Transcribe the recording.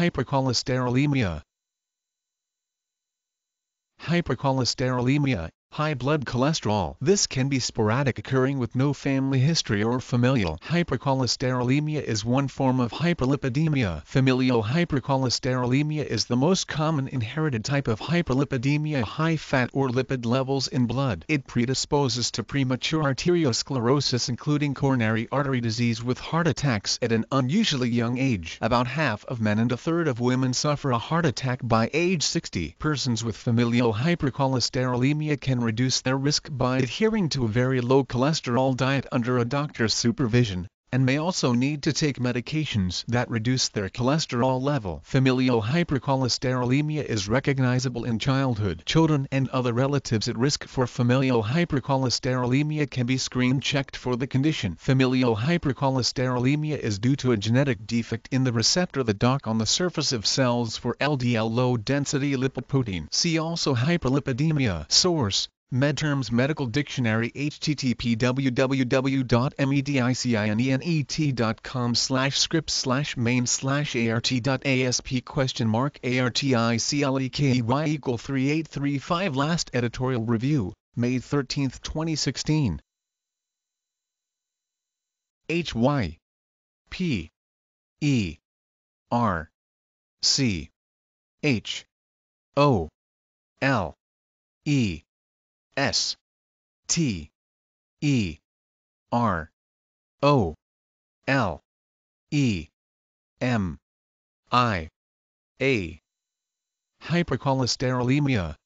Hypercholesterolemia. Hypercholesterolemia, high blood cholesterol. This can be sporadic, occurring with no family history or familial. Hypercholesterolemia is one form of hyperlipidemia. Familial hypercholesterolemia is the most common inherited type of hyperlipidemia. High fat or lipid levels in blood. It predisposes to premature arteriosclerosis, including coronary artery disease, with heart attacks at an unusually young age. About half of men and a third of women suffer a heart attack by age 60. Persons with familial hypercholesterolemia can reduce their risk by adhering to a very low cholesterol diet under a doctor's supervision, and may also need to take medications that reduce their cholesterol level. Familial hypercholesterolemia is recognizable in childhood. Children and other relatives at risk for familial hypercholesterolemia can be screen-checked for the condition. Familial hypercholesterolemia is due to a genetic defect in the receptor, the dock on the surface of cells for LDL, low-density lipoprotein. See also hyperlipidemia. Source: MedTerms Medical Dictionary, http://medicinet.com/script/main/art.asp?art=artikeley=38355. Last editorial review, May 13, 2016. hypercholesterolemia.